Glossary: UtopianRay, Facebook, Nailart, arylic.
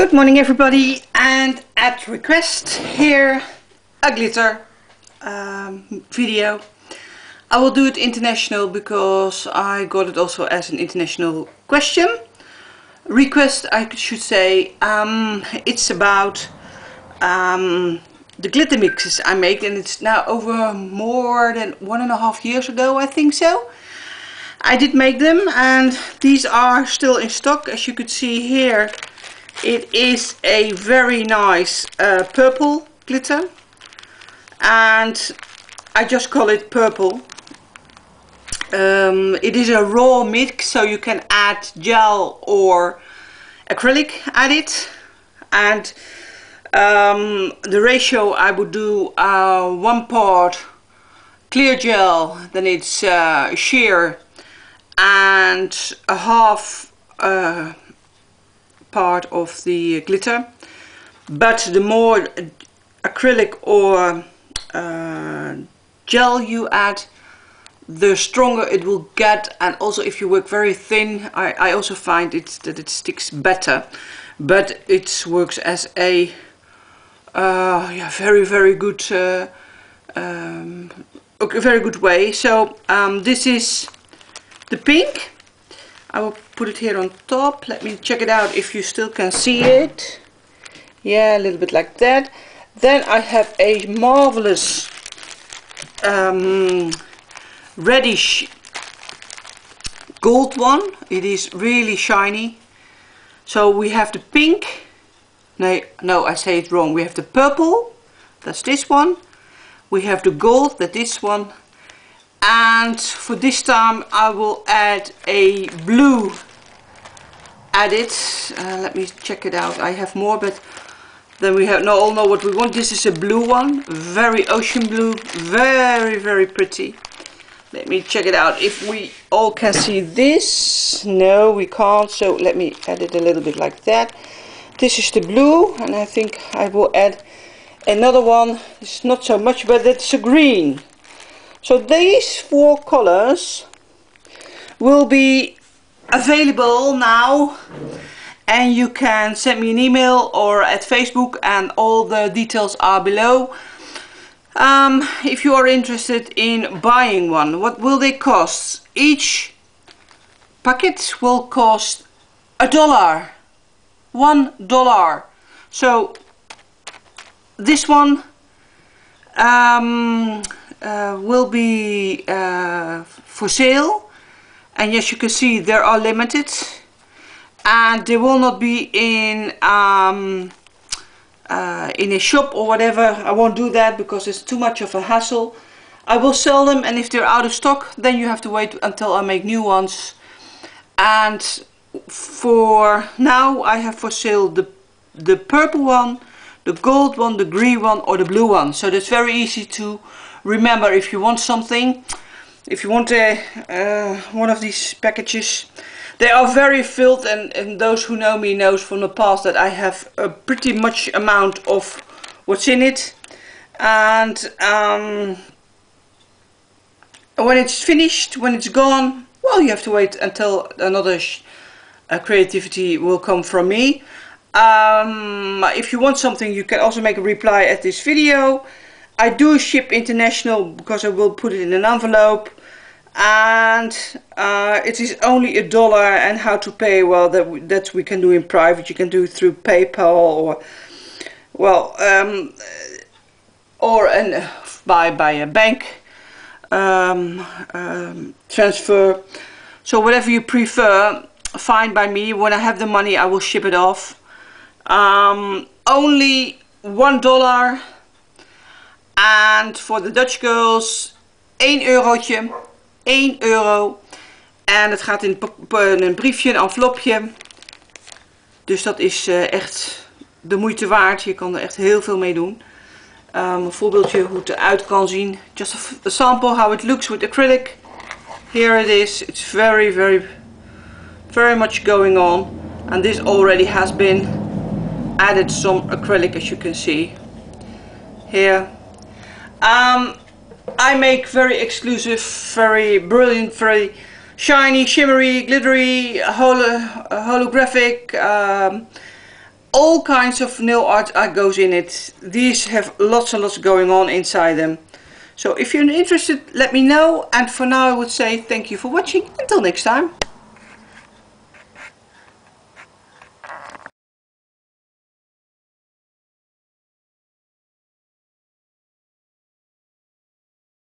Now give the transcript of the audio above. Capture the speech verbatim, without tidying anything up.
Good morning everybody, and at request here a glitter um, video. I will do it international because I got it also as an international question. Request I should say. Um, it's about um, the glitter mixes I make, and it's now over more than one and a half years ago, I think so. I did make them, and these are still in stock, as you could see here. It is a very nice uh, purple glitter, and I just call it purple. Um, it is a raw mix, so you can add gel or acrylic at it, and um, the ratio I would do uh, one part clear gel, then it's uh, sheer, and a half uh, part of the glitter. But the more acrylic or uh, gel you add, the stronger it will get. And also, if you work very thin, I, I also find it that it sticks better, but it works as a uh, yeah, very very good uh, um, okay, very good way. So um, this is the pink. I will put it here on top. Let me check it out if you still can see it. Yeah, a little bit like that. Then I have a marvelous um, reddish gold one. It is really shiny. So we have the pink. No, no, I say it wrong. We have the purple. That's this one. We have the gold. That's this one. And for this time I will add a blue at it. Uh, let me check it out. I have more, but then we have no, all know what we want. This is a blue one, very ocean blue, very very pretty. Let me check it out if we all can see this. No, we can't, so let me add it a little bit like that. This is the blue, and I think I will add another one. It's not so much, but it's a green. So these four colors will be available now, and you can send me an email or at Facebook, and all the details are below. Um, if you are interested in buying one, what will they cost? Each packet will cost a dollar, one dollar. So this one um, Uh, will be uh, for sale, and yes, you can see there are limited, and they will not be in um, uh, in a shop or whatever. I won't do that because it's too much of a hassle. I will sell them, and if they're out of stock, then you have to wait until I make new ones. And for now I have for sale the the purple one, the gold one, the green one, or the blue one. So that's very easy to remember if you want something. If you want a, uh, one of these packages, they are very filled, and, and those who know me knows from the past that I have a pretty much amount of what's in it. And um, when it's finished, when it's gone, well, you have to wait until another sh uh, creativity will come from me. Um, if you want something, you can also make a reply at this video. I do ship international because I will put it in an envelope, and uh, it is only a dollar. And how to pay? Well, that we, that we can do in private. You can do it through PayPal, or well, um, or an, by by a bank um, um, transfer. So whatever you prefer, fine by me. When I have the money, I will ship it off. Um, only one dollar, and for the Dutch girls één eurotje, één euro, en het gaat in een briefje, een envelopje, dus dat is echt de moeite waard. Je kan er echt heel veel mee doen. Um, een voorbeeldje hoe het eruit kan zien, just a sample how it looks with acrylic. Here it is. It's very very very much going on, and this already has been added some acrylic, as you can see here. Um, I make very exclusive, very brilliant, very shiny, shimmery, glittery, holo holographic um, all kinds of nail art uh, goes in it. These have lots and lots going on inside them. So if you're interested, let me know. And for now I would say thank you for watching. Until next time.